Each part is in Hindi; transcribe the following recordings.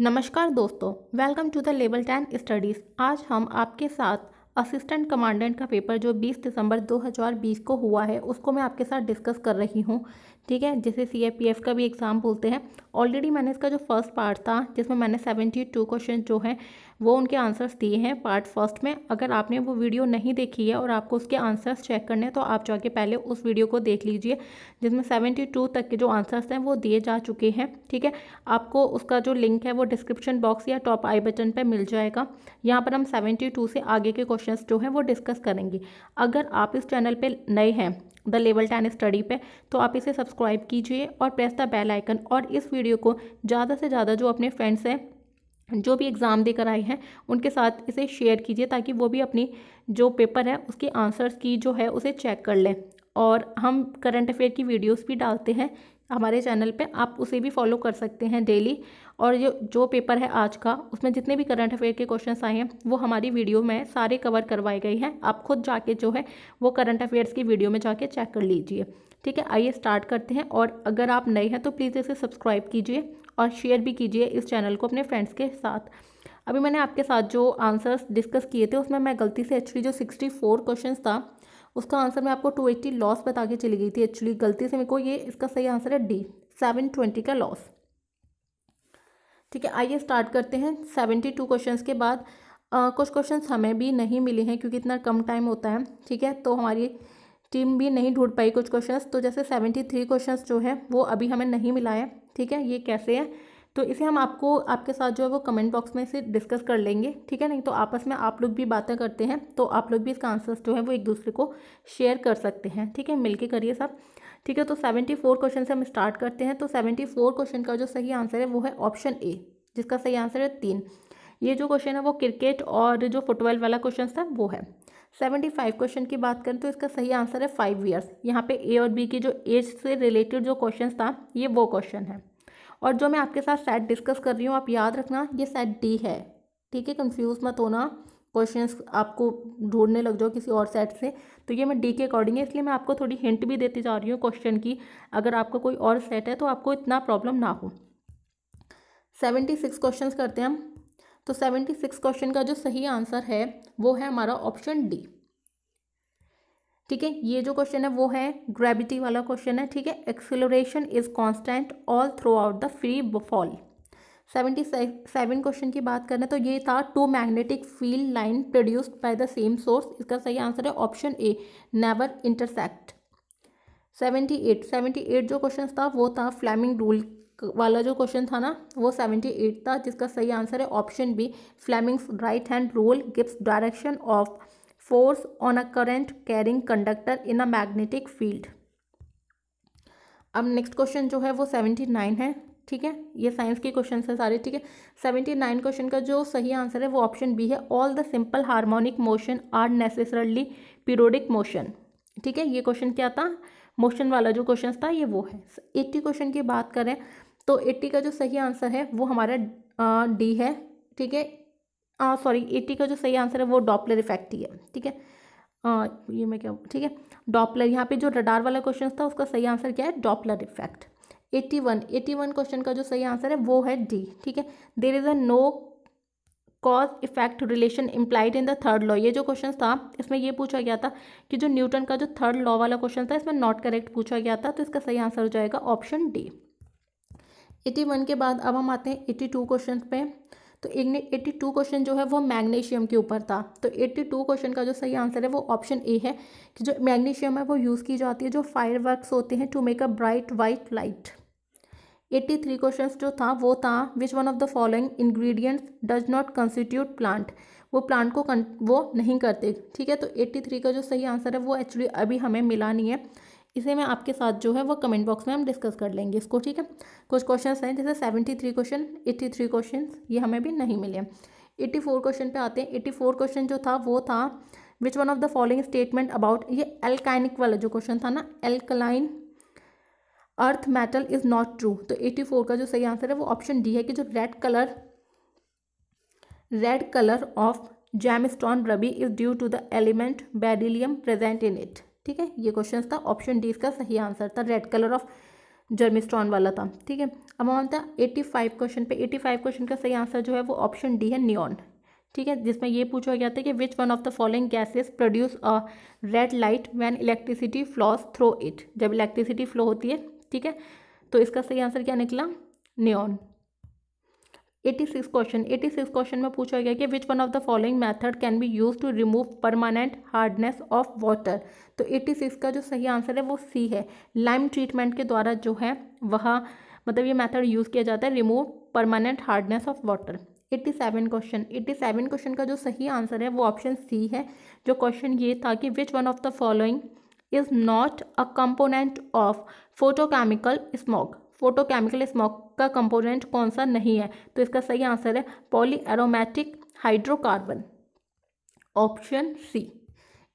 नमस्कार दोस्तों, welcome to the level 10 studies. आज हम आपके साथ असिस्टेंट कमांडेंट का पेपर जो 20 दिसंबर 2020 को हुआ है उसको मैं आपके साथ डिस्कस कर रही हूँ। ठीक है, जिसे CAPF का भी एग्ज़ाम बोलते हैं। ऑलरेडी मैंने इसका जो फर्स्ट पार्ट था जिसमें मैंने 72 क्वेश्चन जो हैं वो उनके आंसर्स दिए हैं पार्ट फर्स्ट में। अगर आपने वो वीडियो नहीं देखी है और आपको उसके आंसर्स चेक करने हैं तो आप जाके पहले उस वीडियो को देख लीजिए जिसमें 72 तक के जो आंसर्स हैं वो दिए जा चुके हैं। ठीक है, आपको उसका जो लिंक है वो डिस्क्रिप्शन बॉक्स या टॉप आई बटन पर मिल जाएगा। यहाँ पर हम 72 से आगे के क्वेश्चन जो हैं वो डिस्कस करेंगे। अगर आप इस चैनल पर नए हैं द लेवल 10 स्टडी पे, तो आप इसे सब्सक्राइब कीजिए और प्रेस द बेल आइकन, और इस वीडियो को ज़्यादा से ज़्यादा जो अपने फ्रेंड्स हैं जो भी एग्ज़ाम देकर आए हैं उनके साथ इसे शेयर कीजिए ताकि वो भी अपनी जो पेपर है उसके आंसर्स की जो है उसे चेक कर लें। और हम करंट अफेयर की वीडियोस भी डालते हैं हमारे चैनल पे, आप उसे भी फॉलो कर सकते हैं डेली। और जो पेपर है आज का उसमें जितने भी करंट अफेयर के क्वेश्चंस आए हैं वो हमारी वीडियो में सारे कवर करवाए गए हैं। आप खुद जाके जो है वो करंट अफेयर्स की वीडियो में जाके चेक कर लीजिए। ठीक है, आइए स्टार्ट करते हैं। और अगर आप नए हैं तो प्लीज़ इसे सब्सक्राइब कीजिए और शेयर भी कीजिए इस चैनल को अपने फ्रेंड्स के साथ। अभी मैंने आपके साथ जो आंसर्स डिस्कस किए थे उसमें मैं गलती से एक्चुअली जो 64 क्वेश्चन था उसका आंसर मैं आपको 280 लॉस बता के चली गई थी। एक्चुअली गलती से मेरे को ये इसका सही आंसर है डी, 720 का लॉस। ठीक है, आइए स्टार्ट करते हैं। 72 क्वेश्चंस के बाद कुछ क्वेश्चंस हमें भी नहीं मिले हैं क्योंकि इतना कम टाइम होता है। ठीक है, तो हमारी टीम भी नहीं ढूंढ पाई कुछ क्वेश्चंस। तो जैसे 73 क्वेश्चंस जो है वो अभी हमें नहीं मिला है। ठीक है, ये कैसे है तो इसे हम आपको आपके साथ जो है वो कमेंट बॉक्स में इसे डिस्कस कर लेंगे। ठीक है, नहीं तो आपस में आप लोग भी बातें करते हैं तो आप लोग भी इसका आंसर्स जो है वो एक दूसरे को शेयर कर सकते हैं। ठीक है, मिलके करिए सब। ठीक है, तो 74 क्वेश्चन से हम स्टार्ट करते हैं। तो 74 क्वेश्चन का जो सही आंसर है वो है ऑप्शन ए, जिसका सही आंसर है 3। ये जो क्वेश्चन है वो क्रिकेट और जो फुटबॉल वाला क्वेश्चन था वो है। 75 क्वेश्चन की बात करें तो इसका सही आंसर है 5 ईयर्स। यहाँ पे ए और बी की जो एज से रिलेटेड जो क्वेश्चन था ये वो क्वेश्चन है। और जो मैं आपके साथ सेट डिस्कस कर रही हूँ आप याद रखना ये सेट डी है। ठीक है, कंफ्यूज मत होना, क्वेश्चंस आपको ढूंढने लग जाओ किसी और सेट से। तो ये मैं डी के अकॉर्डिंग है, इसलिए मैं आपको थोड़ी हिंट भी देती जा रही हूँ क्वेश्चन की। अगर आपका कोई और सेट है तो आपको इतना प्रॉब्लम ना हो। 76 क्वेश्चन करते हैं हम। तो 76 क्वेश्चन का जो सही आंसर है वो है हमारा ऑप्शन डी। ठीक है, ये जो क्वेश्चन है वो है ग्रेविटी वाला क्वेश्चन है। ठीक है, acceleration is constant all throughout the free fall. 77 question की बात करें तो ये था two magnetic field line produced by the same source. इसका सही आंसर है ऑप्शन ए, नेवर इंटरसेक्ट। 78 जो क्वेश्चन था वो था फ्लेमिंग रूल वाला जो क्वेश्चन था ना वो 78 था, जिसका सही आंसर है option B, Fleming's right hand rule gives direction of force on a current carrying conductor in a magnetic field. अब नेक्स्ट क्वेश्चन जो है वो 79 है। ठीक है, ये साइंस के क्वेश्चन है सारे। ठीक है, 79 क्वेश्चन का जो सही आंसर है वो ऑप्शन बी है, all the simple harmonic motion are necessarily periodic motion. ठीक है, ये क्वेश्चन क्या था, मोशन वाला जो क्वेश्चन था ये वो है। 80 क्वेश्चन की बात करें तो 80 का जो सही आंसर है वो हमारा डी है। ठीक है, 80 का जो सही आंसर है वो डॉपलर इफेक्ट ही है। ठीक है, ये मैं क्या, ठीक है डॉपलर, यहाँ पे जो रडार वाला क्वेश्चन था उसका सही आंसर क्या है, डॉपलर इफेक्ट। 81 क्वेश्चन का जो सही आंसर है वो है डी। ठीक है, there is a no cause effect relation implied in the third law. ये जो क्वेश्चन था इसमें ये पूछा गया था कि जो न्यूटन का जो थर्ड लॉ वाला क्वेश्चन था इसमें नॉट करेक्ट पूछा गया था, तो इसका सही आंसर हो जाएगा ऑप्शन डी। 81 के बाद अब हम आते हैं 82 क्वेश्चन पे। तो 82 क्वेश्चन जो है वो मैग्नीशियम के ऊपर था। तो 82 क्वेश्चन का जो सही आंसर है वो ऑप्शन ए है कि जो मैग्नीशियम है वो यूज़ की जाती है जो फायरवर्क्स होते हैं to make a bright white light. 83 question जो था वो था which one of the following ingredients does not constitute plant, वो प्लांट को वो नहीं करते। ठीक है, तो 83 का जो सही आंसर है वो एक्चुअली अभी हमें मिला नहीं है, इसे मैं आपके साथ जो है वो कमेंट बॉक्स में हम डिस्कस कर लेंगे इसको। ठीक है, कुछ क्वेश्चंस हैं जैसे 73 क्वेश्चन, 83 क्वेश्चन ये हमें भी नहीं मिले। 84 क्वेश्चन पे आते हैं। 84 क्वेश्चन जो था वो था which one of the following statement about, ये एल्काइनिक वाला जो क्वेश्चन था ना, alkaline earth metal is not true. तो 84 का जो सही आंसर है वो ऑप्शन डी है कि जो red colour of gemstone ruby is due to the element beryllium present in it. ठीक है, ये क्वेश्चन था ऑप्शन डी, इसका सही आंसर था रेड कलर ऑफ जर्मिस्टॉन वाला था। ठीक है, अब हमारा 85 क्वेश्चन पे 85 क्वेश्चन का सही आंसर जो है वो ऑप्शन डी है नियॉन, ठीक है, जिसमें ये पूछा गया था कि which one of the following gases produce a red light when electricity flows through it, जब इलेक्ट्रिसिटी फ्लो होती है, ठीक है, तो इसका सही आंसर क्या निकला, नियॉन। 86 क्वेश्चन में पूछा गया कि which one of the following method can be use to remove permanent hardness of water, तो 86 का जो सही आंसर है वो सी है, लाइम ट्रीटमेंट के द्वारा जो है वह मतलब ये मेथड यूज़ किया जाता है remove permanent hardness of water. 87 question का जो सही आंसर है वो ऑप्शन सी है, जो क्वेश्चन ये था कि which one of the following is not a component of photochemical smog, photochemical smog का कंपोनेंट कौन सा नहीं है, तो इसका सही आंसर है poly aromatic hydrocarbon, option C.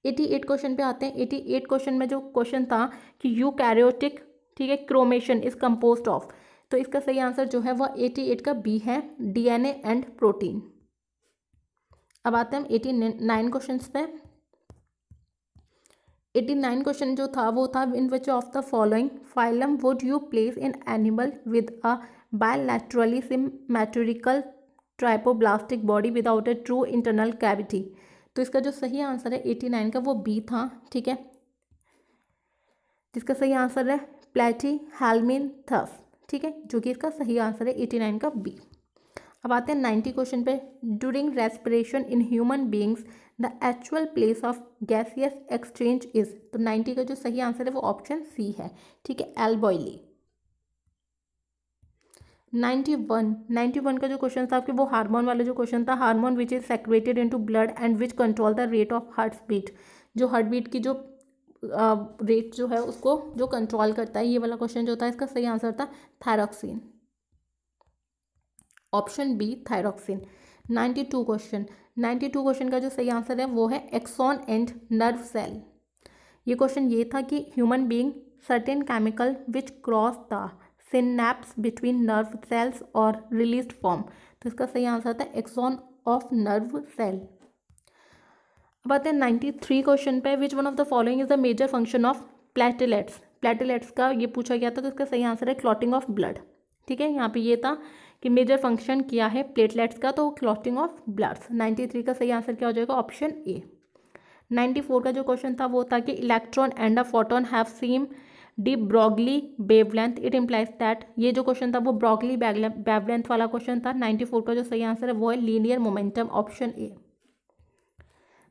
88 question पे आते हैं। 88 क्वेश्चन में जो क्वेश्चन था कि यूकैरियोटिक, ठीक है, क्रोमेशन इज कंपोज्ड ऑफ, तो इसका सही आंसर जो है वह 88 का बी है, डीएनए एंड प्रोटीन। अब आते हैं 89 क्वेश्चन पे। 89 क्वेश्चन जो था वो था in which of the following phylum would you place in animal with a bilaterally symmetrical triploblastic body without a true internal cavity, तो इसका जो सही आंसर है 89 का वो बी था, ठीक है, जिसका सही आंसर है प्लेटीहेल्मिन्थस, ठीक है, जो कि इसका सही आंसर है 89 का बी। अब आते हैं 90 क्वेश्चन पे। During respiration in human beings the actual place of gaseous exchange is, तो 90 का जो सही आंसर है वो ऑप्शन सी है, ठीक है, एल्बॉयली। 91 का जो क्वेश्चन था आपके वो हार्मोन वाला जो क्वेश्चन था, hormone which is secreted into blood and which control the rate of heart beat, जो हार्ट बीट की जो रेट जो है उसको जो कंट्रोल करता है, ये वाला क्वेश्चन जो था इसका सही आंसर था thyroxine, option B thyroxine. 92 question का जो सही आंसर है वो है एक्सॉन एंड नर्व सेल, ये क्वेश्चन ये था कि human being certain chemical which cross the synapse between nerve cells और रिलीज्ड फॉर्म, तो इसका सही आंसर था एक्सॉन ऑफ नर्व सेल। अब आते हैं 93 क्वेश्चन पे। Which one of the following is the major function of platelets, platelets का ये पूछा गया था, तो इसका सही आंसर है क्लॉटिंग ऑफ ब्लड, ठीक है, यहाँ पे ये था कि मेजर फंक्शन क्या है प्लेटलेट्स का, तो क्लॉटिंग ऑफ ब्लड्स। 93 का सही आंसर क्या हो जाएगा, ऑप्शन ए। 94 का जो क्वेश्चन था वो था कि electron and a photon have same de Broglie wavelength, it implies that, ये जो क्वेश्चन था वो ब्रॉगली वेवलेंथ वाला क्वेश्चन था। 94 का जो सही आंसर है वो है लीनियर मोमेंटम, ऑप्शन ए।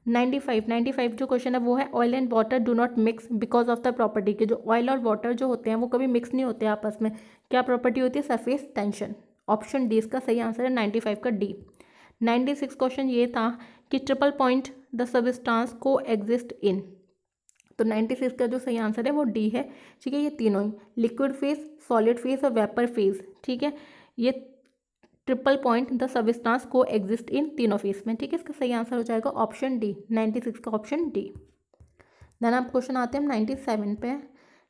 95 जो क्वेश्चन है वो है oil and water do not mix because of the property, के जो ऑयल और वाटर जो होते हैं वो कभी मिक्स नहीं होते आपस में, क्या प्रॉपर्टी होती है, सरफेस टेंशन, ऑप्शन डी इसका सही आंसर है 95 का डी। 96 क्वेश्चन ये था कि ट्रिपल पॉइंट द सबस्टांस को एग्जिस्ट इन, तो 96 का जो सही आंसर है वो डी है, ठीक है, ये तीनों ही लिक्विड फेज, सॉलिड फेज और वेपर फेज, ठीक है, ये ट्रिपल पॉइंट द सबस्टांस को एग्जिस्ट इन तीनों फेज में, ठीक है, इसका सही आंसर हो जाएगा ऑप्शन डी, 96 का ऑप्शन डी। देन आप क्वेश्चन आते हैं 97 पे।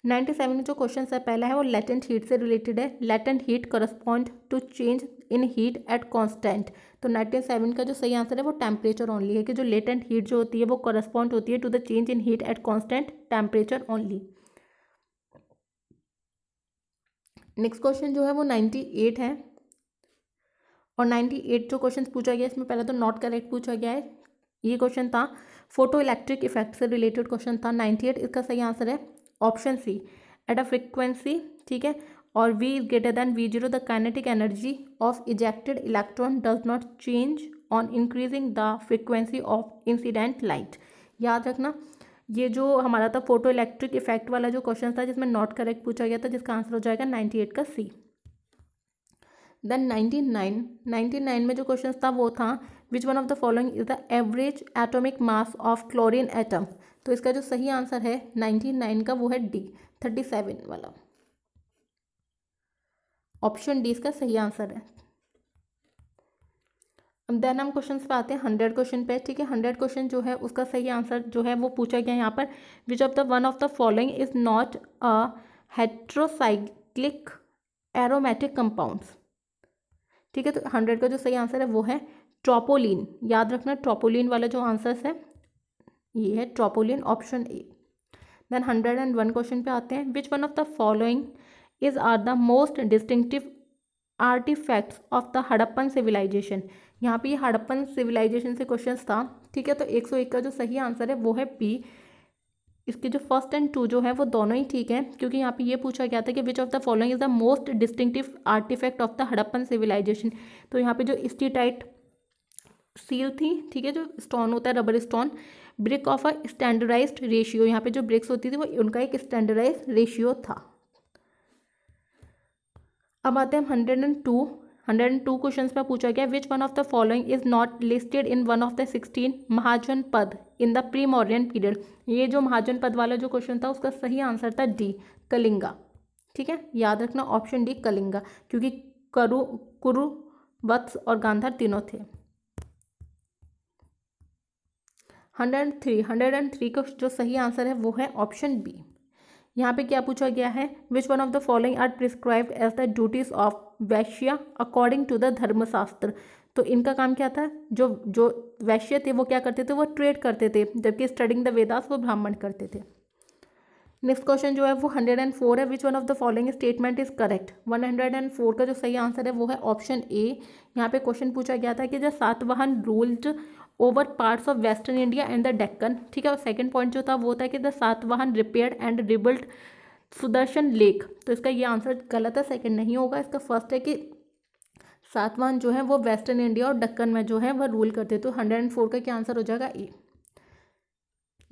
97 में जो क्वेश्चन है पहला है वो लेटेंट हीट से रिलेटेड है, latent heat correspond to change in heat at constant, तो 97 का जो सही आंसर है वो टेम्परेचर ओनली है, कि जो लेटेंट हीट जो होती है वो करस्पॉन्ड होती है to the change in heat at constant temperature only. Next question जो है वो 98 है, और 98 जो क्वेश्चन पूछा गया इसमें पहला तो नॉट करेक्ट पूछा गया है, ये क्वेश्चन था फोटो इलेक्ट्रिक इफेक्ट से रिलेटेड क्वेश्चन था 98, इसका सही आंसर है option C, at a frequency, ठीक है, और V is greater than V0 the kinetic energy of ejected electron does not change on increasing the frequency of incident light. याद रखना ये जो हमारा था फोटो इलेक्ट्रिक इफेक्ट वाला जो क्वेश्चन था जिसमें नॉट करेक्ट पूछा गया था, जिसका आंसर हो जाएगा 98 का सी। देन 99 में जो क्वेश्चन था वो था which one of the following is the average atomic mass of chlorine atom, तो इसका जो सही आंसर है 99 का वो है डी, 37 वाला, ऑप्शन डी इसका सही आंसर है। अब देन हम क्वेश्चन पे आते हैं 100 क्वेश्चन पे, ठीक है। 100 क्वेश्चन जो है उसका सही आंसर जो है वो पूछा गया यहाँ पर, which of the one of the following is not a heterocyclic aromatic compounds, ठीक है, तो 100 का जो सही आंसर है वो है ट्रोपोलिन, याद रखना ट्रोपोलिन वाला जो आंसर है ये है tropolone, option A. Then 101 question पे आते हैं, which one of the following is are the most distinctive artefacts of the Harappan civilisation, यहाँ पे हड़प्पन सिविलाइजेशन से क्वेश्चंस था, ठीक है। तो 101 का जो सही आंसर है वो है बी। इसके जो फर्स्ट एंड टू जो है वो दोनों ही ठीक है, क्योंकि यहाँ पे ये पूछा गया था कि which of the following is the most distinctive artefact of the Harappan civilisation. तो यहाँ पे जो स्टीटाइट सील थी, ठीक है, जो स्टोन होता है rubber stone, brick of a standardise ratio, यहाँ पे जो ब्रिक्स होती थी वो उनका एक स्टैंडर्डाइज रेशियो था। अब आते हैं 102 क्वेश्चन पर पूछा गया which one of the following is not listed in one of the 16 Mahajanapada in the pre modern period. ये जो महाजनपद वाला जो क्वेश्चन था उसका सही आंसर था डी कलिंगा, ठीक है, याद रखना ऑप्शन डी कलिंगा, क्योंकि करु, कुरु, वत्स और गांधार तीनों थे। 103 का जो सही आंसर है वो है ऑप्शन बी। यहाँ पे क्या पूछा गया है, which one of the following are prescribed as the duties of Vaishya according to the Dharmashastra. तो इनका काम क्या था, जो वैश्य थे वो क्या करते थे, वो ट्रेड करते थे, जबकि स्टडिंग द वेदास वो ब्राह्मण करते थे। नेक्स्ट क्वेश्चन जो है वो 104 है, which one of the following statement is correct. 104 का जो सही आंसर है वो है ऑप्शन ए। यहाँ पे क्वेश्चन पूछा गया था कि the Satavahana ruled over parts of western India and the Deccan, ठीक है। और सेकंड पॉइंट जो था वो था कि the Satavahana repaired and rebuilt Sudarshan lake. तो इसका ये आंसर गलत है, सेकंड नहीं होगा, इसका फर्स्ट है कि सातवाहन जो है वो वेस्टर्न इंडिया और डेक्कन में जो है वह रूल करते। तो 104 का क्या आंसर हो जाएगा ए।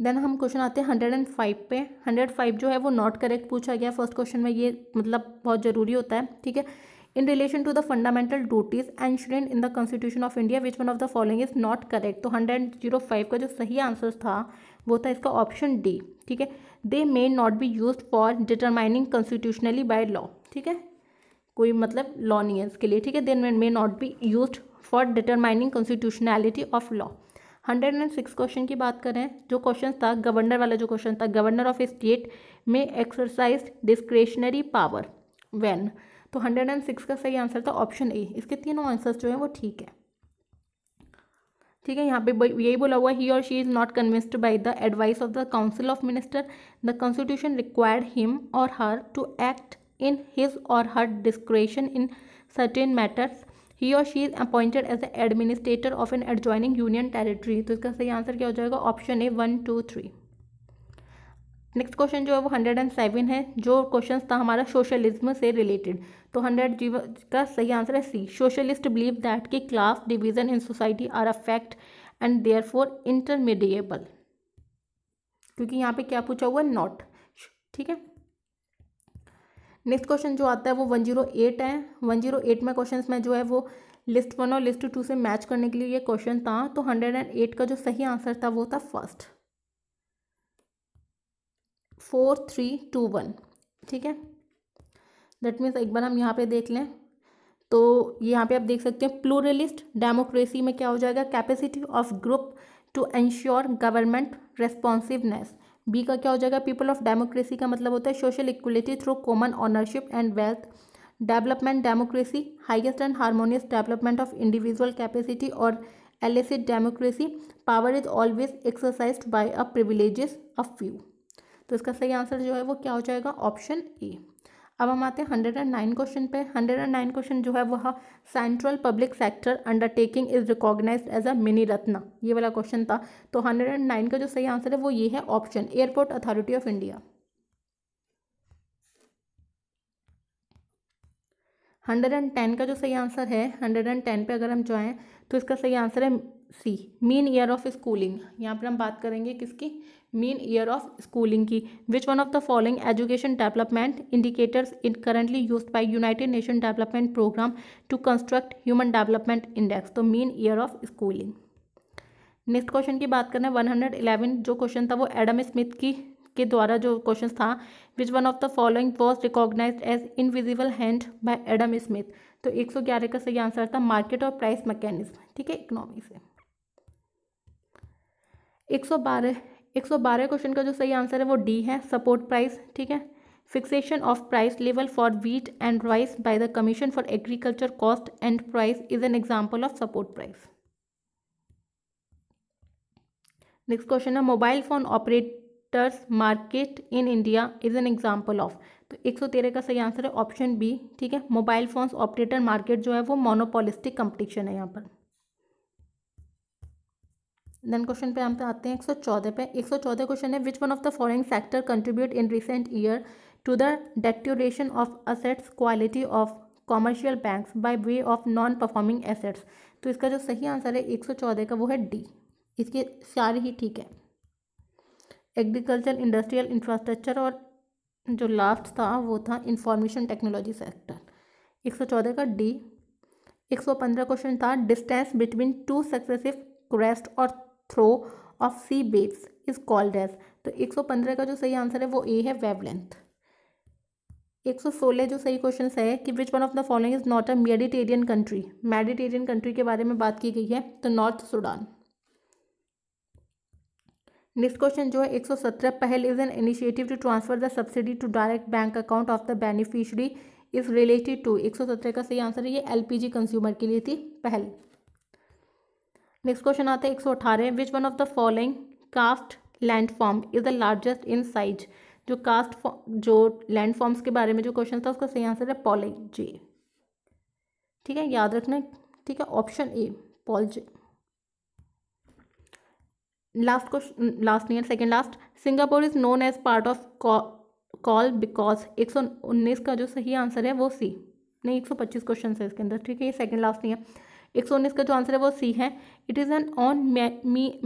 देन हम क्वेश्चन आते हैं 105 पे। 105 जो है वो नॉट करेक्ट पूछा गया फर्स्ट क्वेश्चन में, ये मतलब बहुत ज़रूरी होता है, ठीक है। In relation to the fundamental duties enshrined in the constitution of India which one of the following is not correct. तो 105 का जो सही आंसर था वो था इसका ऑप्शन डी, ठीक है, they may not be use for determining constitutionally by law, ठीक है, कोई मतलब लॉ नहीं है इसके लिए, ठीक है, they may not be use for determining constitutionality of law. 106 question की बात करें, जो क्वेश्चन था गवर्नर वाला जो क्वेश्चन था, गवर्नर ऑफ स्टेट में एक्सरसाइज डिस्क्रेशनरी पावर व्हेन। तो 106 का सही आंसर था ऑप्शन ए। इसके तीनों आंसर्स जो है वो ठीक है, ठीक है। यहाँ पे यही बोला हुआ, he or she is not convinced by the advice of the council of minister, the constitution required him or her to act in his or her discretion in certain matters, he or she is appointed as the administrator of an adjoining union territory. तो इसका सही आंसर क्या हो जाएगा, ऑप्शन ए 1, 2, 3। नेक्स्ट क्वेश्चन जो है वो 107 है, जो क्वेश्चन था हमारा सोशलिज्म से रिलेटेड। तो 100 का सही आंसर है सी। सोशलिस्ट बिलीव दैट कि class division in society are a fact and therefore intermediable, क्योंकि यहाँ पे क्या पूछा हुआ, नॉट, ठीक है। नेक्स्ट क्वेश्चन जो आता है वो 108 है। 108 में क्वेश्चन में जो है वो लिस्ट 1 और लिस्ट 2 से मैच करने के लिए ये क्वेश्चन था। तो 108 का जो सही आंसर था वो था फर्स्ट 4, 3, 2, 1, ठीक है। दैट मीन्स एक बार हम यहाँ पे देख लें तो यहाँ पे आप देख सकते हैं प्लूरलिस्ट डेमोक्रेसी में क्या हो जाएगा, capacity of group to ensure government responsiveness. B का क्या हो जाएगा, पीपल ऑफ डेमोक्रेसी का मतलब होता है social equality through common ownership and wealth. Development democracy, highest and harmonious development of individual capacity. और elitist democracy, power is always exercised by a privileges of few. तो इसका सही आंसर जो है वो क्या हो जाएगा, ऑप्शन ए। अब हम आते हैं 109 क्वेश्चन पे। 109 क्वेश्चन जो है वह central public sector undertaking is recognised as a mini ratna, ये वाला क्वेश्चन था। तो 109 का जो सही आंसर है वो ये है, option airport authority of India. 110 का जो सही आंसर है, 110 पे अगर हम जाएँ तो इसका सही आंसर है C, mean year of schooling. यहाँ पर हम बात करेंगे किसकी, मीन ईयर ऑफ स्कूलिंग की। Which one of the following education development indicators in currently used by United nation development programme to construct human development index. तो mean year of schooling. Next question की बात करना है 111, जो क्वेश्चन था वो एडम स्मिथ के द्वारा जो क्वेश्चन था, which one of the following was recognised as invisible hand by Adam Smith. तो 111 का सही आंसर था मार्केट और प्राइस मैकेनिज्म, ठीक है, इकोनॉमी से। 112 क्वेश्चन का जो सही आंसर है वो डी है, सपोर्ट प्राइस, ठीक है। Fixation of price level for wheat and rice by the commission for agriculture cost and price is an example of support price. Next question है mobile phone operators market in India is an example of, तो 113 का सही आंसर है ऑप्शन बी, ठीक है। मोबाइल फोन्स ऑपरेटर मार्केट जो है वो मोनोपोलिस्टिक कंपटीशन है यहाँ पर। देन क्वेश्चन पे हम आते हैं 114 पे। 114 क्वेश्चन है which one of the following factor contribute in recent year to the deterioration of assets quality of commercial banks by way of non performing assets. तो इसका जो सही आंसर है 114 का वो है डी, इसके सारे ही ठीक है। एग्रीकल्चर, इंडस्ट्रियल इंफ्रास्ट्रक्चर और जो लास्ट था वो था इंफॉर्मेशन टेक्नोलॉजी सेक्टर, 114 का डी। 115 क्वेश्चन था distance between two successive crest और trough of sea waves is called as, तो 115 का जो सही आंसर है वो ए है, वेवलेंथ। 116 जो सही क्वेश्चन है कि which one of the following is not a Mediterranean country, Mediterranean country के बारे में बात की गई है तो नॉर्थ सूडान। नेक्स्ट क्वेश्चन जो है 117 Pahal is an initiative to transfer the subsidy to direct bank account of the beneficiary is related to, 117 का सही आंसर है ये एलपीजी कंज्यूमर के लिए थी पहल। नेक्स्ट क्वेश्चन आता है 118 which one of the following karst landform is the largest in size, जो कास्ट जो लैंडफॉर्म्स के बारे में जो क्वेश्चन था उसका सही आंसर है पॉल जे, ठीक है, याद रखना, ठीक है, option A polje. Last question, last नहीं है, second last, Singapore is known as port of call because, 119 का जो सही आंसर है वो सी, नहीं 125 क्वेश्चन है इसके अंदर, ठीक है, ये सेकेंड लास्ट नहीं है। 119 का जो आंसर है वो सी है, it is an on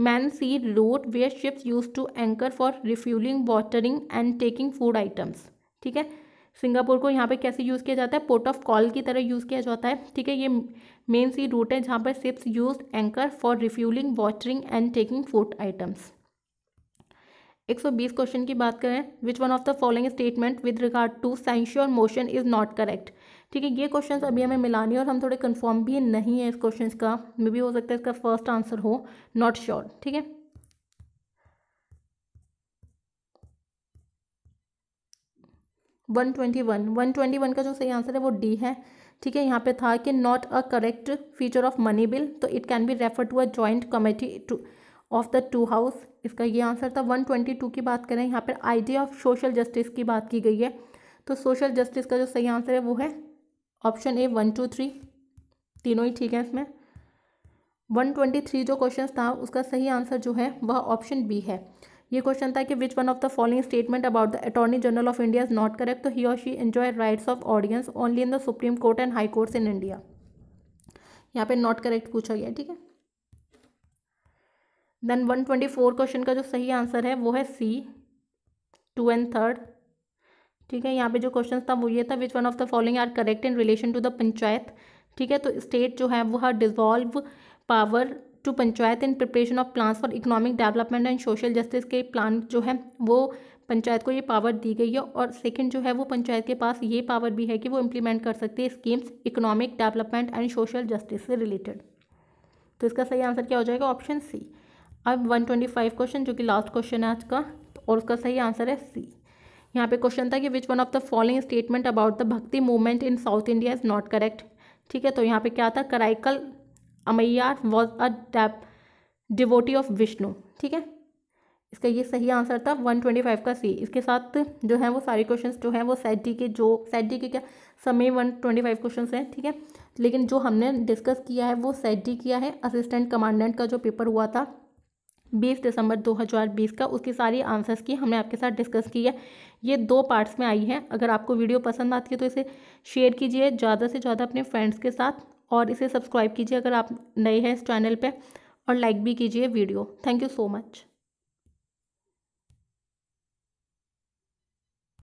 main sea road where ships use to anchor for refuelling, watering and taking food items, ठीक है। सिंगापुर को यहाँ पे कैसे यूज़ किया जाता है, पोर्ट ऑफ कॉल की तरह यूज़ किया जाता है, ठीक है। ये मेन सी रूट है जहाँ पर ships use anchor for refuelling, watering and taking food items. 120 question की बात करें, which one of the following statement with regard to censure motion is not correct, ठीक है। ये क्वेश्चंस अभी हमें मिलानी है और हम थोड़े कंफर्म भी नहीं है इस क्वेश्चंस का, मे भी हो सकता है इसका फर्स्ट आंसर हो, नॉट श्योर, ठीक है। वन ट्वेंटी वन का जो सही आंसर है वो डी है, ठीक है। यहाँ पे था कि not a correct feature of money bill, तो it can be refer to a joint committee to of the two house, इसका ये आंसर था। 122 की बात करें, यहाँ पर आइडिया ऑफ सोशल जस्टिस की बात की गई है, तो सोशल जस्टिस का जो सही आंसर है वो है ऑप्शन ए, 1 2 3 तीनों ही ठीक है इसमें। 123 जो क्वेश्चन था उसका सही आंसर जो है वह ऑप्शन बी है। ये क्वेश्चन था कि which one of the following statement about the attorney general of India is not correct, तो he or she enjoy rights of audience only in the supreme court and high courts in India, यहाँ पे नॉट करेक्ट पूछा गया, ठीक है। देन 124 क्वेश्चन का जो सही आंसर है वो है सी, 2 and 3, ठीक है। यहाँ पे जो क्वेश्चन था वो ये था which one of the following are correct in relation to the panchayat, ठीक है। तो स्टेट जो है वो है dissolve power to panchayat in preparation of plans for economic development and social justice के प्लान जो है वो पंचायत को ये पावर दी गई है, और सेकेंड जो है वो पंचायत के पास ये पावर भी है कि वो इम्प्लीमेंट कर सकते हैं schemes economic development and social justice से रिलेटेड, तो इसका सही आंसर क्या हो जाएगा, ऑप्शन सी। अब 125 क्वेश्चन जो कि लास्ट क्वेश्चन है आज का, और उसका सही आंसर है सी। यहाँ पे क्वेश्चन था कि which one of the following statement about the bhakti movement in south India is not correct, ठीक है। तो यहाँ पे क्या था, Karaikal Ammaiyar was a devotee of Vishnu, ठीक है, इसका ये सही आंसर था 125 का सी। इसके साथ जो है वो सारे क्वेश्चन जो हैं वो सेट डी के क्या समय 125 क्वेश्चन हैं, ठीक है, लेकिन जो हमने डिस्कस किया है वो सेट डी किया है, असिस्टेंट कमांडेंट का जो पेपर हुआ था 20 दिसंबर 2020 का, उसकी सारी आंसर्स की हमने आपके साथ डिस्कस की है। ये 2 पार्ट्स में आई है। अगर आपको वीडियो पसंद आती है तो इसे शेयर कीजिए ज़्यादा से ज़्यादा अपने फ्रेंड्स के साथ, और इसे सब्सक्राइब कीजिए अगर आप नए हैं इस चैनल पे, और लाइक भी कीजिए video. Thank you so much.